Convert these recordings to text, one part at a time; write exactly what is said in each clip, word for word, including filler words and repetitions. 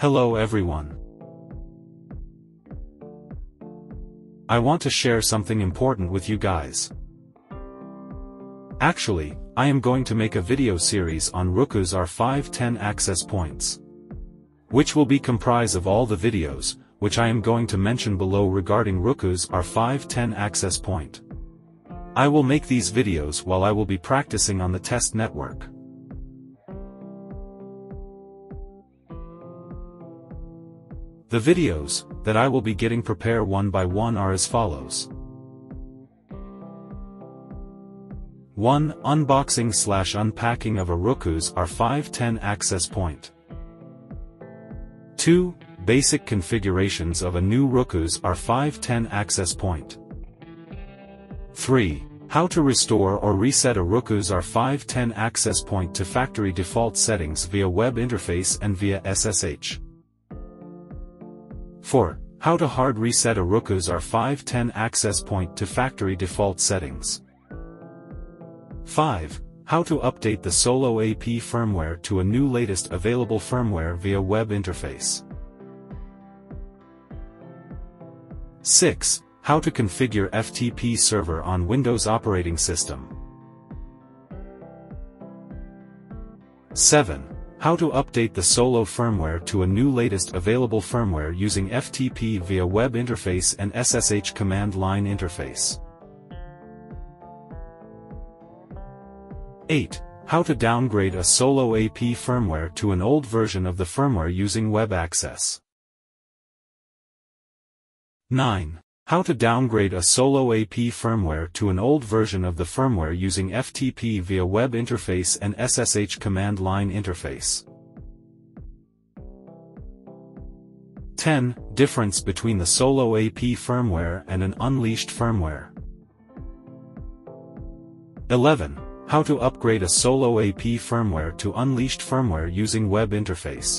Hello everyone. I want to share something important with you guys. Actually, I am going to make a video series on Ruckus R five ten access points, which will be comprised of all the videos, which I am going to mention below regarding Ruckus R five ten access point. I will make these videos while I will be practicing on the test network. The videos that I will be getting prepare one by one are as follows. one Unboxing slash unpacking of a Ruckus R five ten access point. two Basic configurations of a new Ruckus R five ten access point. three How to restore or reset a Ruckus R five ten access point to factory default settings via web interface and via S S H. four How to hard reset a Ruckus R five ten access point to factory default settings. five How to update the Solo A P firmware to a new latest available firmware via web interface. six How to configure F T P server on Windows operating system. seven How to update the Solo firmware to a new latest available firmware using F T P via web interface and S S H command line interface. eight How to downgrade a Solo A P firmware to an old version of the firmware using web access. nine How to downgrade a Solo A P firmware to an old version of the firmware using F T P via web interface and S S H command line interface. ten Difference between the Solo A P firmware and an Unleashed firmware. eleven How to upgrade a Solo A P firmware to Unleashed firmware using web interface.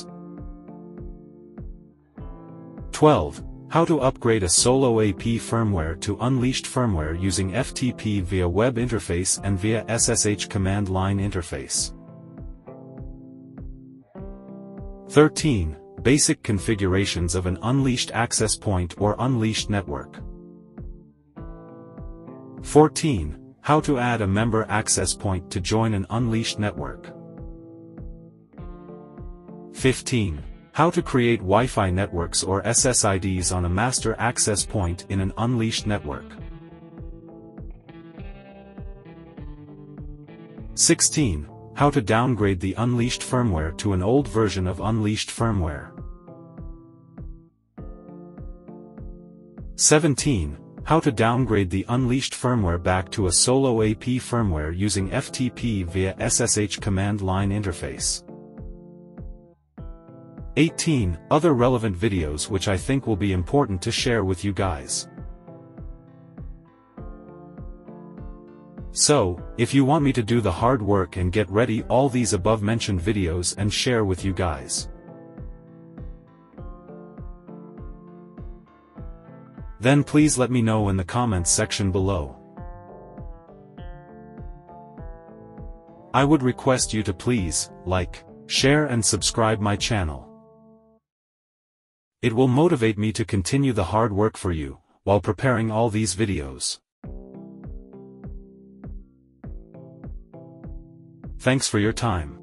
twelve How to upgrade a Solo A P firmware to Unleashed firmware using F T P via web interface and via S S H command line interface. thirteen Basic configurations of an Unleashed access point or Unleashed network. fourteen How to add a member access point to join an Unleashed network. fifteen How to create Wi-Fi networks or S S I Ds on a master access point in an Unleashed network. sixteen How to downgrade the Unleashed firmware to an old version of Unleashed firmware. seventeen How to downgrade the Unleashed firmware back to a Solo A P firmware using F T P via S S H command line interface. eighteen Other relevant videos which I think will be important to share with you guys. So, if you want me to do the hard work and get ready all these above mentioned videos and share with you guys, then please let me know in the comments section below. I would request you to please, like, share and subscribe my channel. It will motivate me to continue the hard work for you, while preparing all these videos. Thanks for your time.